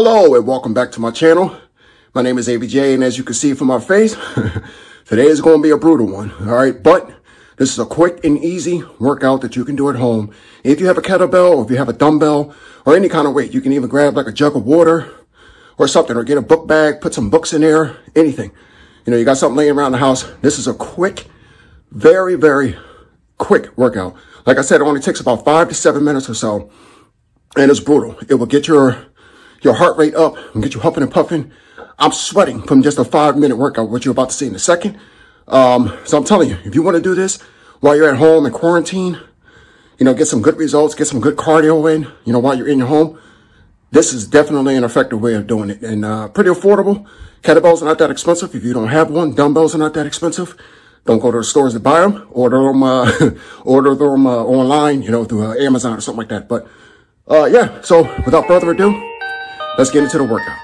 Hello and welcome back to my channel. My name is ABJ, and as you can see from my face, today is going to be a brutal one, all right? But this is a quick and easy workout that you can do at home. If you have a kettlebell or if you have a dumbbell or any kind of weight, you can even grab like a jug of water or something, or get a book bag, put some books in there, anything. You know, you got something laying around the house. This is a quick, very, very quick workout. Like I said, it only takes about 5 to 7 minutes or so, and it's brutal. It will get your heart rate up and get you huffing and puffing. I'm sweating from just a 5-minute workout, which you're about to see in a second. So I'm telling you, if you want to do this while you're at home in quarantine, you know, get some good results, get some good cardio in, you know, while you're in your home, this is definitely an effective way of doing it. And pretty affordable. Kettlebells are not that expensive. If you don't have one, dumbbells are not that expensive. Don't go to the stores to buy them. Order them, online, you know, through Amazon or something like that. But yeah, so without further ado, let's get into the workout.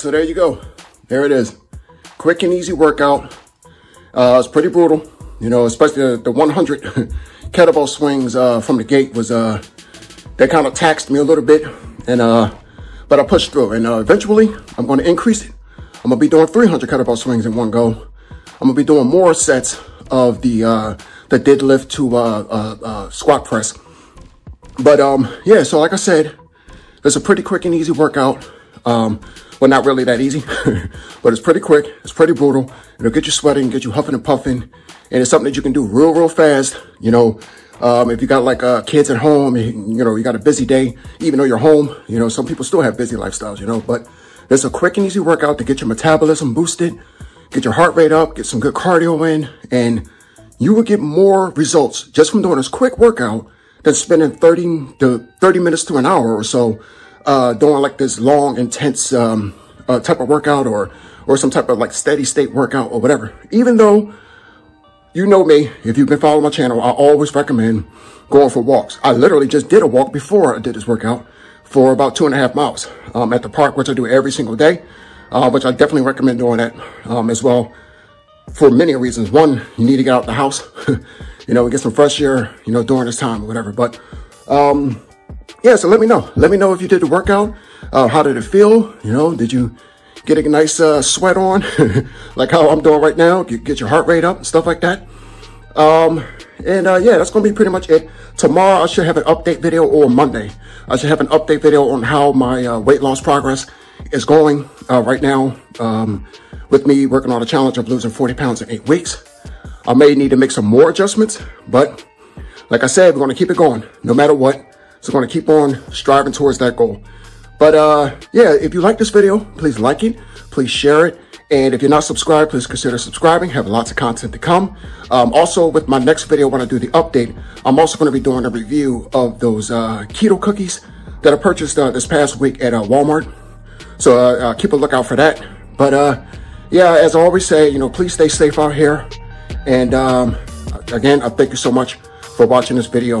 So there you go. There it is. Quick and easy workout. It's pretty brutal, you know, especially the 100 kettlebell swings from the gate was, they kind of taxed me a little bit, and but I pushed through, and eventually I'm going to increase it. I'm going to be doing 300 kettlebell swings in one go. I'm going to be doing more sets of the deadlift to squat press. But yeah, so like I said, it's a pretty quick and easy workout. Well, not really that easy, but it's pretty quick. It's pretty brutal. It'll get you sweating, get you huffing and puffing. And it's something that you can do real, real fast. You know, if you got like kids at home, you know, you got a busy day, even though you're home, you know, some people still have busy lifestyles, you know, but it's a quick and easy workout to get your metabolism boosted, get your heart rate up, get some good cardio in, and you will get more results just from doing this quick workout than spending 30 minutes to an hour or so doing like this long, intense type of workout, or some type of like steady state workout or whatever. Even though, you know me, if you've been following my channel, I always recommend going for walks. I literally just did a walk before I did this workout for about 2.5 miles at the park, which I do every single day, which I definitely recommend doing that as well, for many reasons. One, you need to get out the house, you know, and get some fresh air, you know, during this time or whatever. But yeah, so let me know. Let me know if you did the workout. How did it feel? You know, did you get a nice sweat on, like how I'm doing right now? You get your heart rate up and stuff like that. Yeah, that's going to be pretty much it. Tomorrow I should have an update video, or Monday I should have an update video on how my weight loss progress is going right now, with me working on a challenge of losing 40 pounds in 8 weeks. I may need to make some more adjustments, but like I said, we're going to keep it going no matter what. So we're going to keep on striving towards that goal. But yeah, if you like this video, please like it, please share it. And if you're not subscribed, please consider subscribing. I have lots of content to come. Also, with my next video, when I do the update, I'm also going to be doing a review of those keto cookies that I purchased this past week at Walmart. So keep a lookout for that. But yeah, as I always say, you know, please stay safe out here. And again, I thank you so much for watching this video.